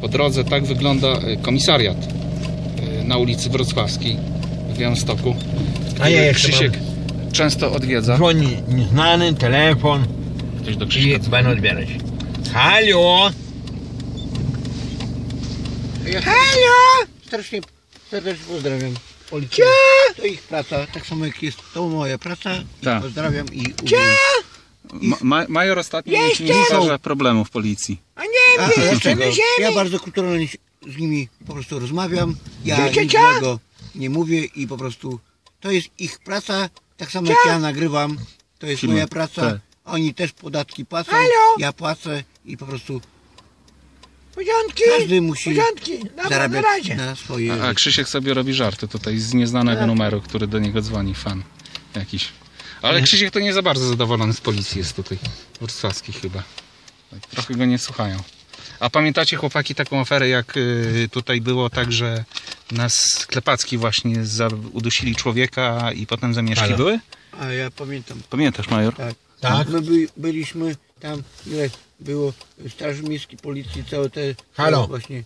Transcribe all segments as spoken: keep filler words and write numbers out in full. Po drodze tak wygląda komisariat na ulicy Wrocławskiej w Białymstoku, który Krzysiek mam... często odwiedza. Dzwoni nieznany, telefon. Ktoś do Krzyśka dzwoni. Będę odbierać. Halo! Halo! Strasznie serdecznie pozdrawiam. Policja. To ich praca, tak samo jak jest to moja praca. Ta. Pozdrawiam i Ma, major ostatnio nie zdarza problemów policji. A nie, A, nie jeszcze ja bardzo kulturalnie z nimi po prostu rozmawiam. Ja niczego nie mówię i po prostu to jest ich praca. Tak samo jak ja nagrywam, to jest Filmy. moja praca. Ta. Oni też podatki płacą, Halo. ja płacę i po prostu Porządki, każdy musi porządki, na zarabiać na, na swoje... A, a Krzysiek sobie robi żarty tutaj z nieznanego tak. numeru, który do niego dzwoni, fan jakiś. Ale Krzysiek to nie za bardzo zadowolony z policji jest tutaj, wrocławski chyba. Trochę go nie słuchają. A pamiętacie chłopaki taką aferę, jak y, tutaj było tak, że nas Sklepacki właśnie za, udusili człowieka i potem zamieszki Ale. były? A ja pamiętam. Pamiętasz, major? Tak. tak. My by, byliśmy tam, ile było straży miejskiej, policji, całe te... Halo! Właśnie.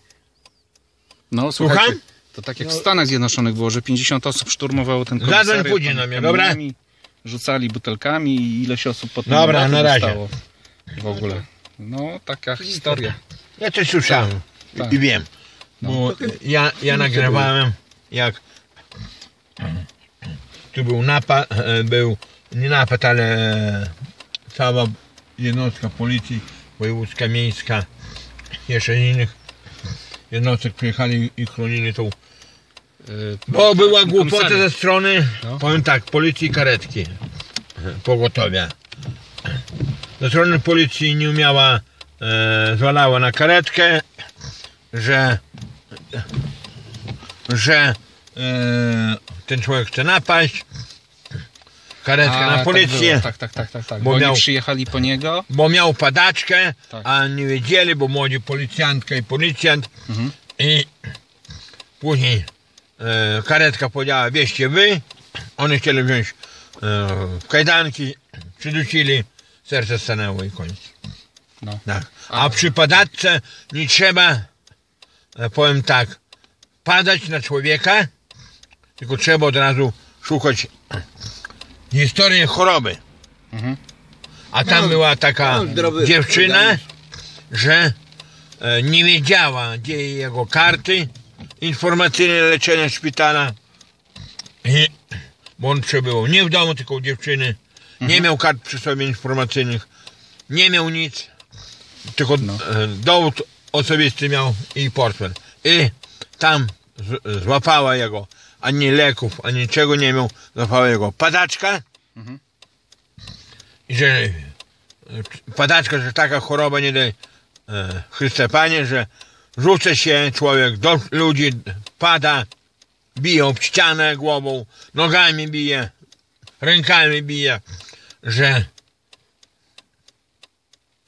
No, słuchajcie. Słucham? To tak jak no. w Stanach Zjednoczonych było, że pięćdziesiąt osób szturmowało ten komisariat. Zadań pójdzie na mnie, dobra? Rzucali butelkami i ileś osób potem Dobra, na razie. Dostało. W ogóle. No, taka historia. Ja też słyszałem tak, tak. i wiem. No. Bo ja, ja nagrywałem, jak tu był napad, był nie napad, ale cała jednostka policji wojewódzka, miejska, jeszcze innych jednostek przyjechali i chronili tą. Bo była głupota ze strony, no. powiem tak, policji i karetki pogotowia. Ze strony policji nie umiała, e, zwalała na karetkę, że, że e, ten człowiek chce napaść. Karetka a, na policję, tak, tak, tak, tak, tak. Bo, bo miał, oni przyjechali po niego. Bo miał padaczkę, tak. a nie wiedzieli, bo młodzi policjantka i policjant. Mhm. I później E, karetka powiedziała, wieście wy, oni chcieli wziąć e, kajdanki, przyducili, serce stanęło i koniec. No. Tak. A przy padatce nie trzeba, e, powiem tak, padać na człowieka, tylko trzeba od razu szukać historii choroby. Mhm. A tam no, była taka no, droby, dziewczyna, droby. że e, nie wiedziała, gdzie jej jego karty informacyjne leczenia szpitala, I, bo on przebywał nie w domu, tylko u dziewczyny, nie mhm. miał kart przy sobie informacyjnych, nie miał nic, tylko no. e, dowód osobisty miał i portfel. I tam z, złapała jego, ani leków, ani niczego nie miał, złapała jego padaczka, mhm. i że padaczka, że taka choroba, nie daj e, Chryste Panie, że rzuca się człowiek do ludzi, pada, bije ob ścianę głową, nogami bije, rękami bije, że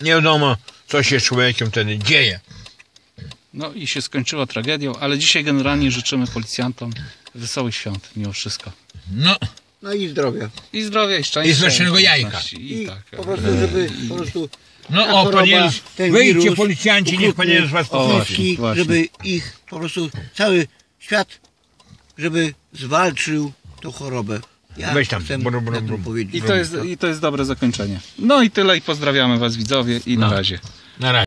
nie wiadomo, co się z człowiekiem wtedy dzieje. No i się skończyło tragedią, ale dzisiaj generalnie życzymy policjantom wesołych świąt mimo wszystko. No, no i zdrowia. I zdrowia, i szczęścia. I smacznego jajka. I, I tak, po prostu, żeby i... po prostu... No o, panie, wyjdźcie policjanci, niech pan Jezus was posłuchaj, żeby ich po prostu cały świat, żeby zwalczył tą chorobę. Ja Weź tam, chcę brum, brum, brum. Powiedzieć. I to jest, i to jest dobre zakończenie. No i tyle, i pozdrawiamy was widzowie i no. na razie. Na razie.